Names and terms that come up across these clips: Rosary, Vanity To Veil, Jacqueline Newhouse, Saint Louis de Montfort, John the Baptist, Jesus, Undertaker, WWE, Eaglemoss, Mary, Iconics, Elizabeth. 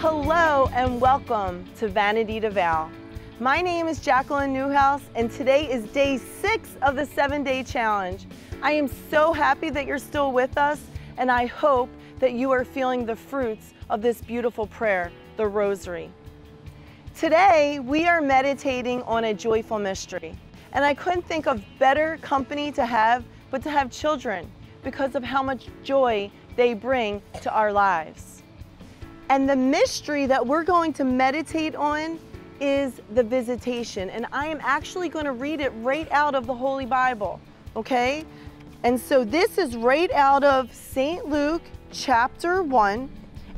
Hello and welcome to Vanity To Veil. My name is Jacqueline Newhouse and today is day 6 of the 7-day challenge. I am so happy that you're still with us and I hope that you are feeling the fruits of this beautiful prayer, the Rosary. Today we are meditating on a joyful mystery and I couldn't think of better company to have but to have children because of how much joy they bring to our lives. And the mystery that we're going to meditate on is the Visitation. And I am actually going to read it right out of the Holy Bible, okay? And so this is right out of St. Luke chapter 1,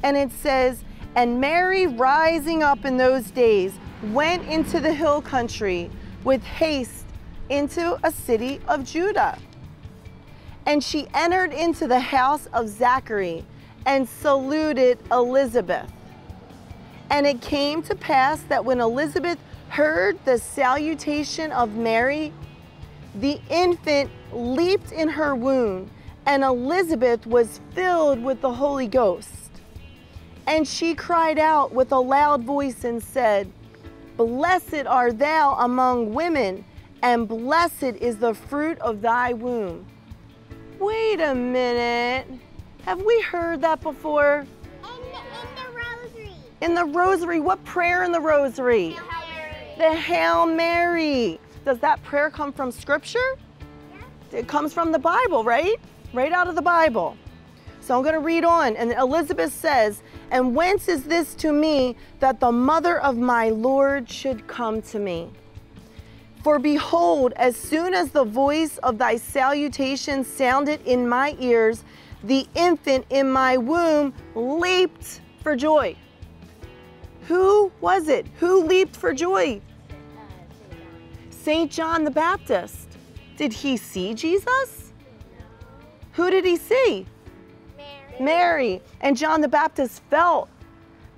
and it says, "And Mary, rising up in those days, went into the hill country with haste into a city of Judah. And she entered into the house of Zachary, and saluted Elizabeth. And it came to pass that when Elizabeth heard the salutation of Mary, the infant leaped in her womb, and Elizabeth was filled with the Holy Ghost. And she cried out with a loud voice and said, Blessed art thou among women, and blessed is the fruit of thy womb." Wait a minute. Have we heard that before? In the Rosary. In the Rosary. What prayer in the Rosary? The Hail Mary. The Hail Mary. Does that prayer come from Scripture? Yeah. It comes from the Bible, right? Right out of the Bible. So I'm going to read on. And Elizabeth says, "And whence is this to me that the mother of my Lord should come to me? For behold, as soon as the voice of thy salutation sounded in my ears, the infant in my womb leaped for joy." Who was it? Who leaped for joy? St. John the Baptist. Did he see Jesus? No. Who did he see? Mary. And John the Baptist felt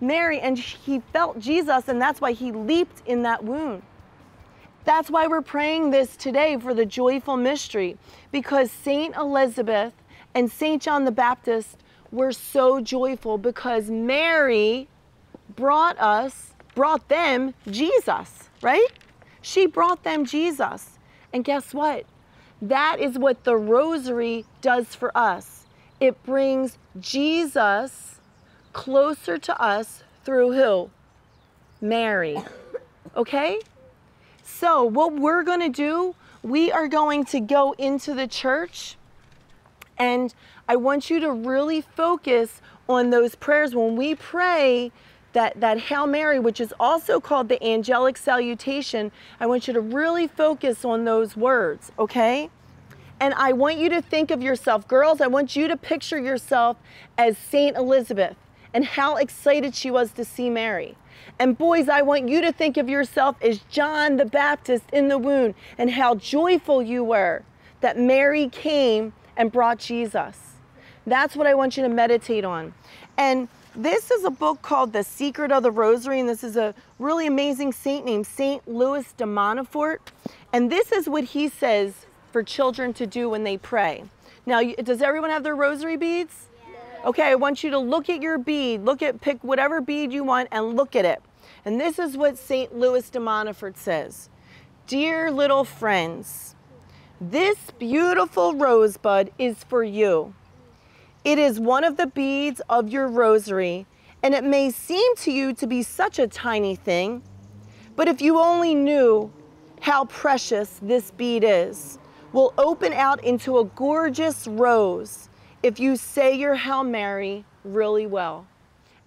Mary and he felt Jesus, and that's why he leaped in that womb. That's why we're praying this today for the joyful mystery, because St. Elizabeth and St. John the Baptist were so joyful because Mary brought them Jesus, right? She brought them Jesus. And guess what? That is what the Rosary does for us. It brings Jesus closer to us through who? Mary, okay? So what we're gonna do, we are going to go into the church. And I want you to really focus on those prayers. When we pray that Hail Mary, which is also called the angelic salutation, I want you to really focus on those words, okay? And I want you to think of yourself, girls, I want you to picture yourself as Saint Elizabeth and how excited she was to see Mary. And boys, I want you to think of yourself as John the Baptist in the womb and how joyful you were that Mary came and brought Jesus. That's what I want you to meditate on. And this is a book called The Secret of the Rosary, and this is a really amazing saint named Saint Louis de Montfort. And this is what he says for children to do when they pray. Now, does everyone have their rosary beads? Yeah. Okay, I want you to look at your bead, pick whatever bead you want and look at it. And this is what Saint Louis de Montfort says. "Dear little friends, this beautiful rosebud is for you. It is one of the beads of your rosary, and it may seem to you to be such a tiny thing, but if you only knew how precious this bead is, will open out into a gorgeous rose if you say your Hail Mary really well."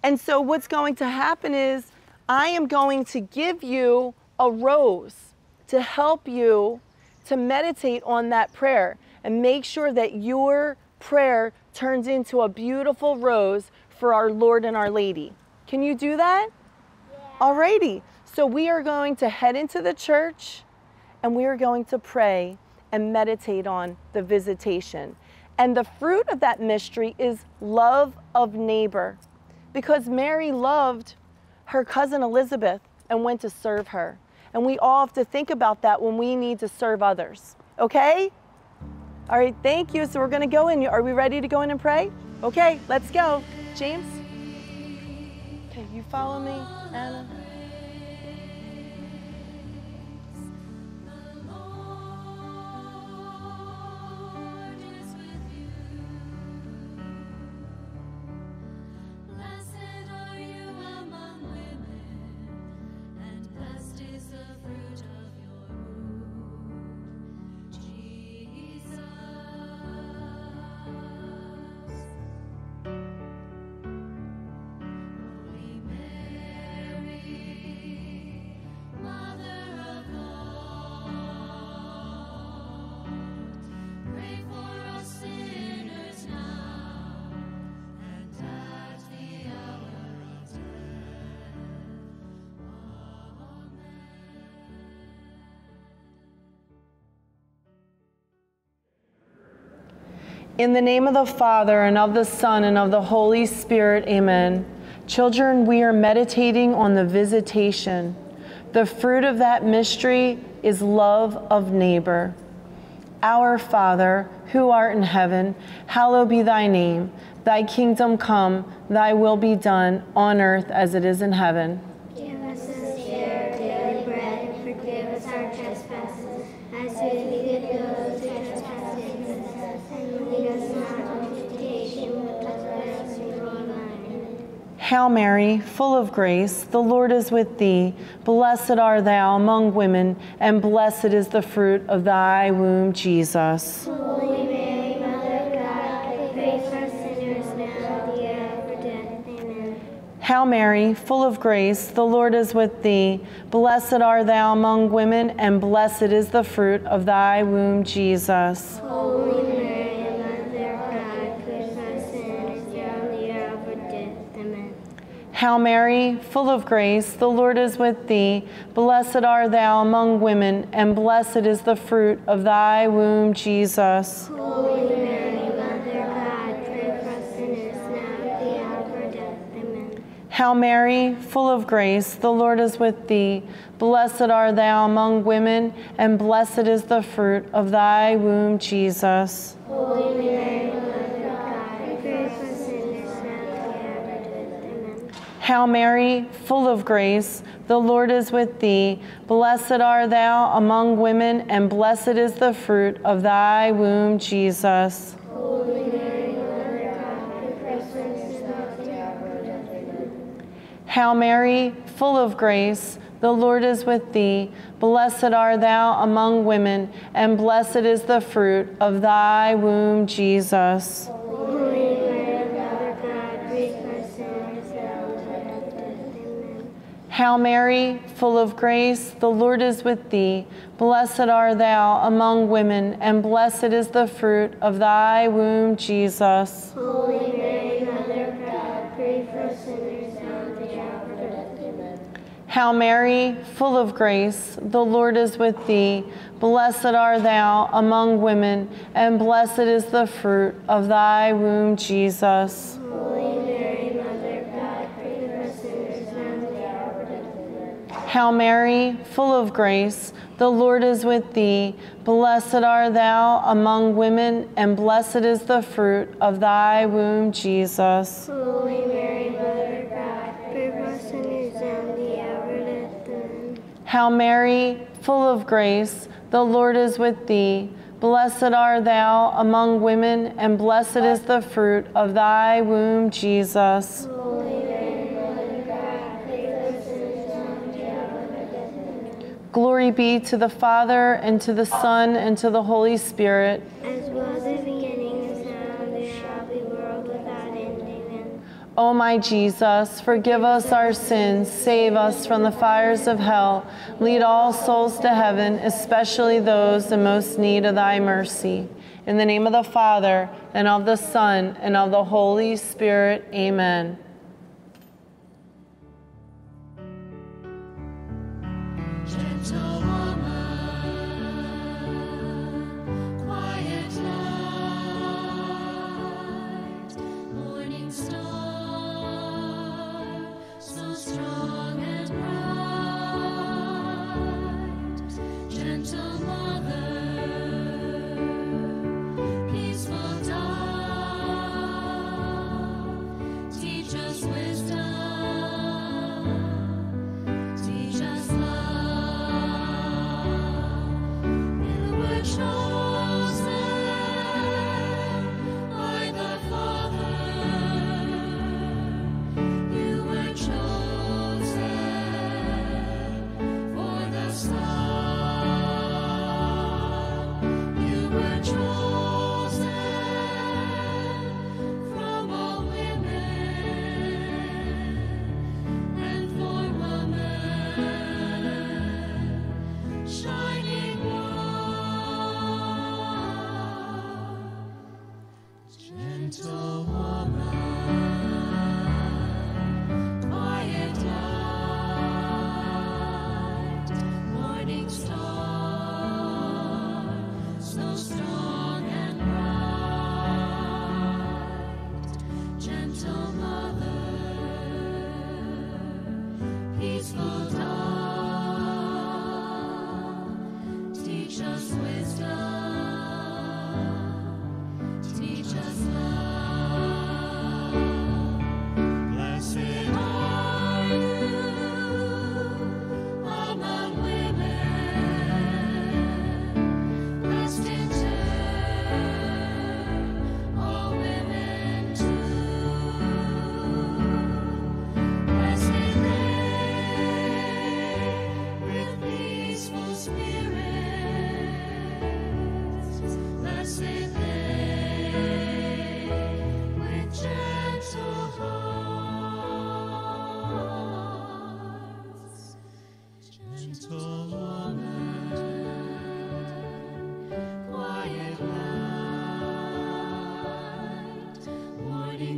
And so what's going to happen is I am going to give you a rose to help you to meditate on that prayer and make sure that your prayer turns into a beautiful rose for our Lord and our Lady. Can you do that? Yeah. Alrighty. So we are going to head into the church and we are going to pray and meditate on the Visitation. And the fruit of that mystery is love of neighbor, because Mary loved her cousin Elizabeth and went to serve her. And we all have to think about that when we need to serve others, okay? All right, thank you. So we're gonna go in. Are we ready to go in and pray? Okay, let's go. James? Okay, you follow me, Anna? In the name of the Father, and of the Son, and of the Holy Spirit, amen. Children, we are meditating on the visitation. The fruit of that mystery is love of neighbor. Our Father, who art in heaven, hallowed be thy name. Thy kingdom come, thy will be done, on earth as it is in heaven. Give us this day our daily bread, and forgive us our trespasses, as we forgive those who trespass against us. Hail Mary, full of grace, the Lord is with thee. Blessed art thou among women, and blessed is the fruit of thy womb, Jesus. Holy Mary, Mother of God, pray for us sinners now and at the hour of our death. Amen. Hail Mary, full of grace, the Lord is with thee. Blessed art thou among women, and blessed is the fruit of thy womb, Jesus. Holy Mary, Hail Mary, full of grace, the Lord is with thee. Blessed art thou among women, and blessed is the fruit of thy womb, Jesus. Holy Mary, Mother of God, pray for us sinners now and at the hour of our death. Amen. Hail Mary, full of grace, the Lord is with thee. Blessed art thou among women, and blessed is the fruit of thy womb, Jesus. Holy Mary, Hail Mary, full of grace, the Lord is with thee. Blessed art thou among women, and blessed is the fruit of thy womb, Jesus. Holy Mary, Mother of God, pray for sinners now and at the hour of our death. Amen. Hail Mary, full of grace, the Lord is with thee. Blessed art thou among women, and blessed is the fruit of thy womb, Jesus. Hail Mary, full of grace, the Lord is with thee. Blessed art thou among women, and blessed is the fruit of thy womb, Jesus. Holy Mary, Mother of God, pray for us sinners now and at the hour of our death. Amen. Hail Mary, full of grace, the Lord is with thee. Blessed art thou among women, and blessed is the fruit of thy womb, Jesus. Hail Mary, full of grace, the Lord is with thee. Blessed art thou among women, and blessed is the fruit of thy womb, Jesus. Holy Mary, Mother of God, pray for us sinners now and at the hour of our death. Amen. Hail Mary, full of grace, the Lord is with thee. Blessed art thou among women, and blessed is the fruit of thy womb, Jesus. Holy Glory be to the Father, and to the Son, and to the Holy Spirit. As was in the beginning, is now, and there shall be, world without end. Amen. O my Jesus, forgive us our sins, save us from the fires of hell, lead all souls to heaven, especially those in most need of thy mercy. In the name of the Father, and of the Son, and of the Holy Spirit. Amen. Teacher.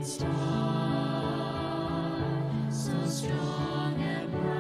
Star, so strong and bright.